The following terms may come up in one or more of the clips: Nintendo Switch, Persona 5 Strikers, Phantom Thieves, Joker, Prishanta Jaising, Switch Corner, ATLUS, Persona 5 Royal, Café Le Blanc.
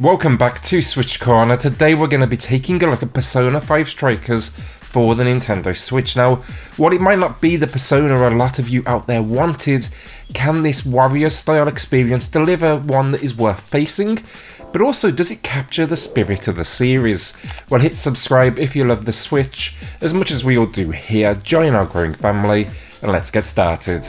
Welcome back to Switch Corner. Today we're going to be taking a look at Persona 5 Strikers for the Nintendo Switch. Now, while it might not be the Persona a lot of you out there wanted, can this warrior-style experience deliver one that is worth facing? But also, does it capture the spirit of the series? Well, hit subscribe if you love the Switch, as much as we all do here, join our growing family, and let's get started.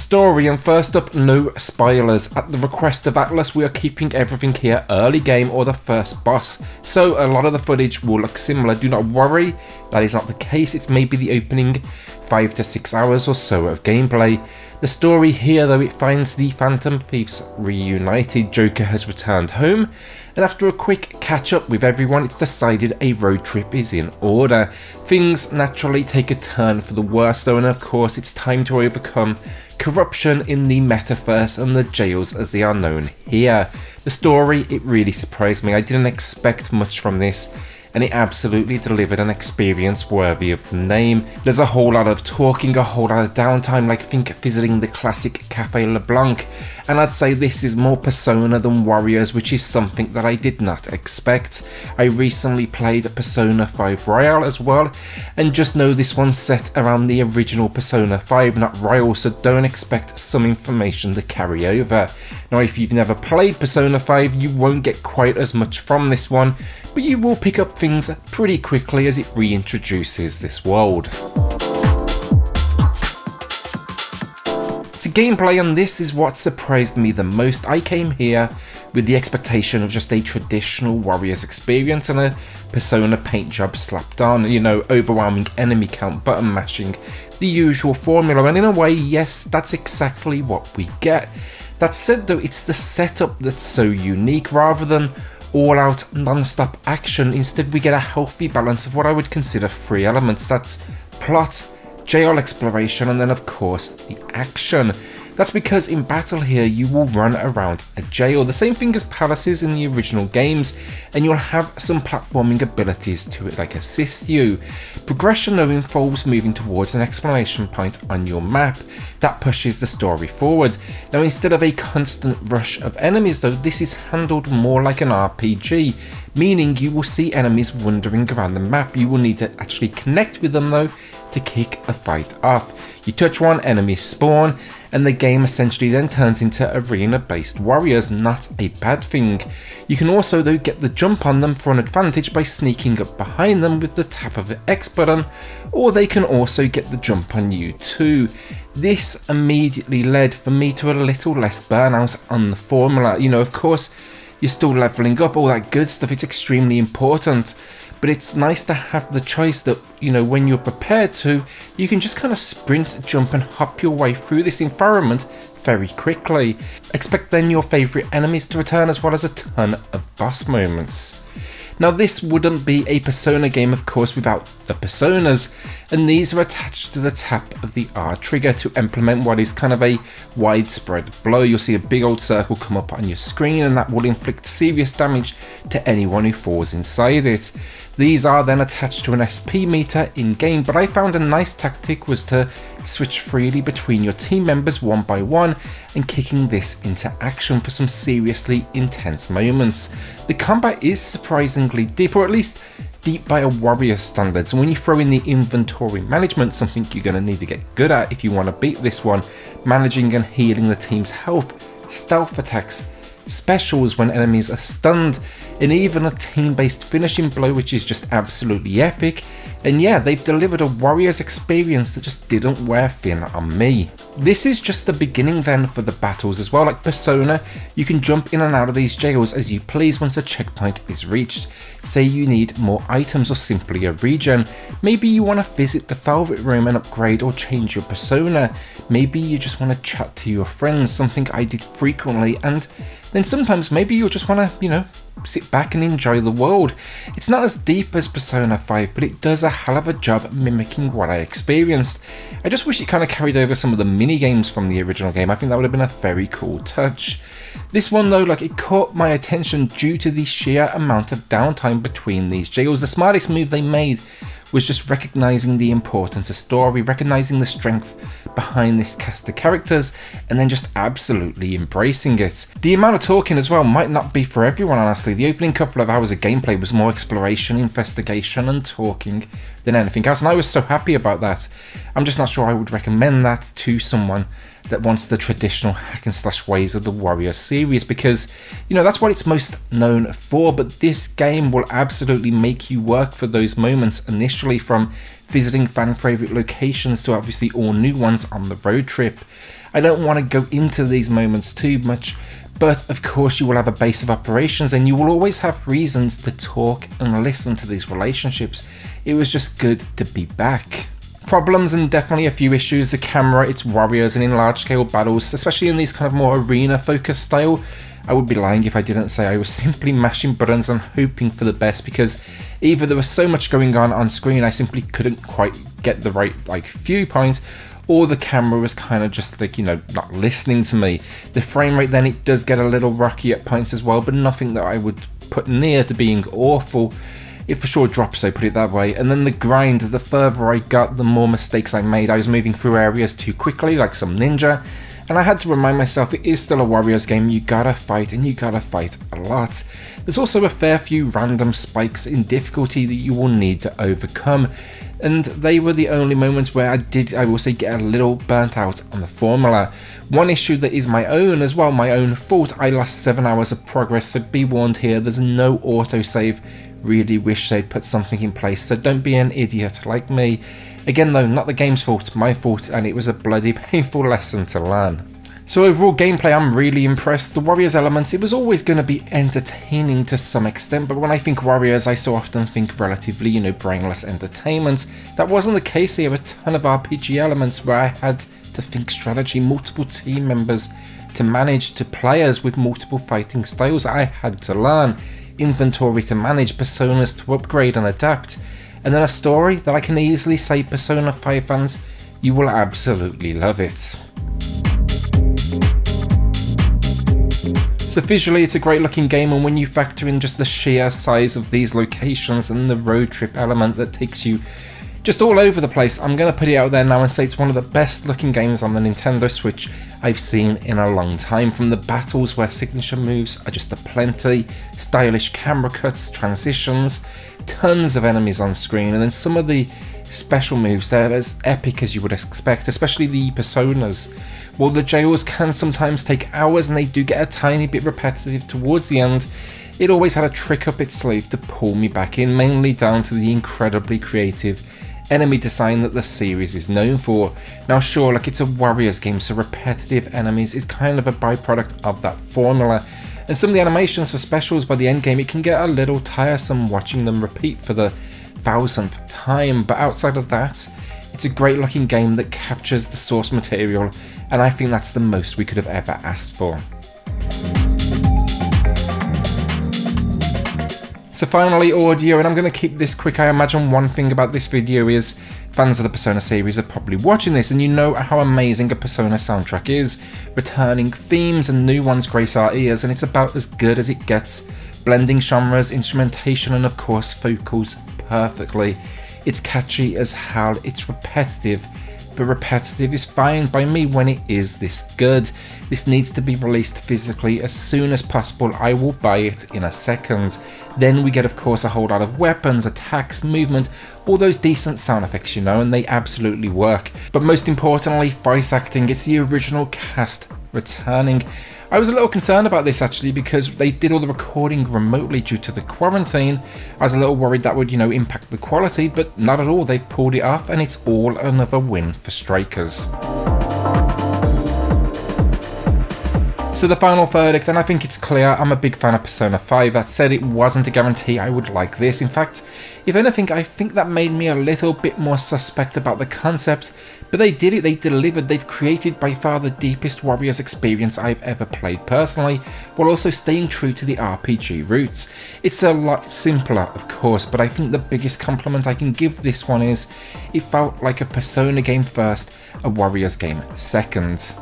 Story, and first up, no spoilers. At the request of ATLUS, we are keeping everything here early game or the first boss, so a lot of the footage will look similar. Do not worry, that is not the case. It's maybe the opening 5 to 6 hours or so of gameplay. The story here, though, it finds the Phantom Thieves reunited. Joker has returned home, and after a quick catch-up with everyone, it's decided a road trip is in order. Things naturally take a turn for the worse, though, and of course it's time to overcome corruption in the metaverse and the jails as they are known here. The story, it really surprised me. I didn't expect much from this, and it absolutely delivered an experience worthy of the name. There's a whole lot of talking, a whole lot of downtime, like think visiting the classic Café Le Blanc, and I'd say this is more Persona than Warriors, which is something that I did not expect. I recently played Persona 5 Royal as well, and just know this one's set around the original Persona 5, not Royal, so don't expect some information to carry over. Now, if you've never played Persona 5, you won't get quite as much from this one, but you will pick up things pretty quickly as it reintroduces this world. So gameplay on this is what surprised me the most. I came here with the expectation of just a traditional Warriors experience and a Persona paint job slapped on, you know, overwhelming enemy count, button mashing, the usual formula, and in a way, yes, that's exactly what we get. That said though, it's the setup that's so unique. Rather than all-out non-stop action, instead we get a healthy balance of what I would consider three elements. That's plot, jail exploration, and then of course the action. That's because in battle here you will run around a jail, the same thing as palaces in the original games, and you'll have some platforming abilities to it, like assist you. Progression though involves moving towards an explanation point on your map that pushes the story forward. Now, instead of a constant rush of enemies though, this is handled more like an RPG, meaning you will see enemies wandering around the map. You will need to actually connect with them though to kick a fight off. You touch one, enemies spawn, and the game essentially then turns into arena-based warriors. Not a bad thing. You can also though get the jump on them for an advantage by sneaking up behind them with the tap of the X button, or they can also get the jump on you too. This immediately led for me to a little less burnout on the formula. You know, of course, you're still leveling up, all that good stuff, it's extremely important, but it's nice to have the choice that, you know, when you're prepared to, you can just kind of sprint, jump, and hop your way through this environment very quickly. Expect then your favourite enemies to return, as well as a ton of boss moments. Now, this wouldn't be a Persona game, of course, without the Personas, and these are attached to the tap of the R trigger to implement what is kind of a widespread blow. You'll see a big old circle come up on your screen, and that will inflict serious damage to anyone who falls inside it. These are then attached to an SP meter in-game, but I found a nice tactic was to switch freely between your team members one by one and kicking this into action for some seriously intense moments. The combat is surprisingly deep, or at least deep by a warrior standard, so when you throw in the inventory management, something you're going to need to get good at if you want to beat this one, managing and healing the team's health, stealth attacks, specials when enemies are stunned, and even a team-based finishing blow, which is just absolutely epic. And yeah, they've delivered a Warriors experience that just didn't wear thin on me. This is just the beginning then for the battles as well. Like Persona, you can jump in and out of these jails as you please once a checkpoint is reached. Say you need more items or simply a region. Maybe you want to visit the Velvet Room and upgrade or change your Persona. Maybe you just want to chat to your friends, something I did frequently, and then sometimes maybe you'll just want to, you know, sit back and enjoy the world. It's not as deep as Persona 5, but it does a hell of a job mimicking what I experienced. I just wish it kind of carried over some of the mini games from the original game. I think that would have been a very cool touch. This one though, like, it caught my attention due to the sheer amount of downtime between these jails. The smartest move they made was just recognizing the importance of story, recognizing the strength behind this cast of characters, and then just absolutely embracing it. The amount of talking as well might not be for everyone, honestly. The opening couple of hours of gameplay was more exploration, investigation, and talking than anything else, and I was so happy about that. I'm just not sure I would recommend that to someone that wants the traditional hack and slash ways of the Warrior series, because, you know, that's what it's most known for, but this game will absolutely make you work for those moments, initially from visiting fan favorite locations to obviously all new ones on the road trip. I don't want to go into these moments too much, but of course you will have a base of operations and you will always have reasons to talk and listen to these relationships. It was just good to be back. Problems and definitely a few issues: the camera, its warriors, and in large scale battles, especially in these kind of more arena focused style. I would be lying if I didn't say I was simply mashing buttons and hoping for the best, because either there was so much going on screen I simply couldn't quite get the right viewpoint, or the camera was kind of just not listening to me. The frame rate then, it does get a little rocky at points as well, but nothing that I would put near to being awful. It for sure drops, so put it that way. And then the grind, the further I got, the more mistakes I made. I was moving through areas too quickly, like some ninja, and I had to remind myself it is still a Warriors game. You gotta fight, and you gotta fight a lot. There's also a fair few random spikes in difficulty that you will need to overcome, and they were the only moments where I will say, get a little burnt out on the formula. One issue that is my own as well, my own fault, I lost 7 hours of progress, so be warned here, there's no autosave. Really wish they'd put something in place, so don't be an idiot like me. Again though, not the game's fault, my fault, and it was a bloody painful lesson to learn. So overall gameplay, I'm really impressed. The Warriors elements, it was always going to be entertaining to some extent, but when I think Warriors, I so often think relatively, brainless entertainment. That wasn't the case here. A ton of RPG elements where I had to think strategy, multiple team members to manage, to players with multiple fighting styles I had to learn, inventory to manage, personas to upgrade and adapt, and then a story that I can easily say, Persona 5 fans, you will absolutely love it. So visually it's a great looking game, and when you factor in just the sheer size of these locations and the road trip element that takes you just all over the place, I'm going to put it out there now and say it's one of the best looking games on the Nintendo Switch I've seen in a long time. From the battles where signature moves are just aplenty, stylish camera cuts, transitions, tons of enemies on screen, and then some of the special moves, they're as epic as you would expect, especially the Personas. While the jails can sometimes take hours and they do get a tiny bit repetitive towards the end, it always had a trick up its sleeve to pull me back in, mainly down to the incredibly creative enemy design that the series is known for. Now sure, it's a Warriors game, so repetitive enemies is kind of a byproduct of that formula, and some of the animations for specials by the end game, it can get a little tiresome watching them repeat for the 1000th time, but outside of that, it's a great looking game that captures the source material, and I think that's the most we could have ever asked for. So finally, audio, and I'm going to keep this quick. I imagine one thing about this video is fans of the Persona series are probably watching this, and you know how amazing a Persona soundtrack is. Returning themes and new ones grace our ears, and it's about as good as it gets, blending genres, instrumentation, and of course vocals perfectly. It's catchy as hell, it's repetitive, but repetitive is fine by me when it is this good. This needs to be released physically as soon as possible. I will buy it in a second. Then we get, of course, a whole lot of weapons, attacks, movement, all those decent sound effects, and they absolutely work. But most importantly, voice acting. It's the original cast returning. I was a little concerned about this actually, because they did all the recording remotely due to the quarantine. I was a little worried that would, impact the quality, but not at all. They've pulled it off, and it's all another win for Strikers. So the final verdict, and I think it's clear, I'm a big fan of Persona 5. That said, it wasn't a guarantee I would like this. In fact, if anything, I think that made me a little bit more suspect about the concept, but they did it, they delivered, they've created by far the deepest Warriors experience I've ever played personally, while also staying true to the RPG roots. It's a lot simpler, of course, but I think the biggest compliment I can give this one is, it felt like a Persona game first, a Warriors game second.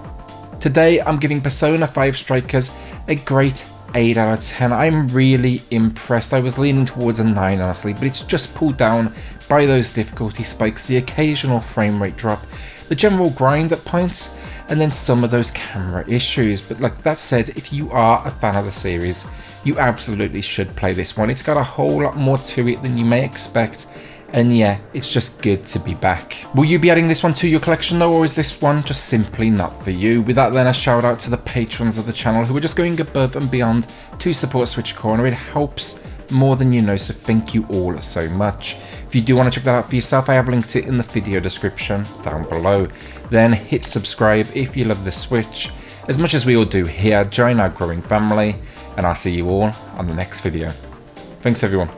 Today, I'm giving Persona 5 Strikers a great 8 out of 10. I'm really impressed. I was leaning towards a 9, honestly, but it's just pulled down by those difficulty spikes, the occasional frame rate drop, the general grind at points, and then some of those camera issues. But like that said, if you are a fan of the series, you absolutely should play this one. It's got a whole lot more to it than you may expect. And yeah, it's just good to be back. Will you be adding this one to your collection though, or is this one just simply not for you? With that then, a shout out to the patrons of the channel who are just going above and beyond to support Switch Corner. It helps more than you know, so thank you all so much. If you do want to check that out for yourself, I have linked it in the video description down below. Then hit subscribe if you love the Switch, as much as we all do here, join our growing family, and I'll see you all on the next video. Thanks everyone.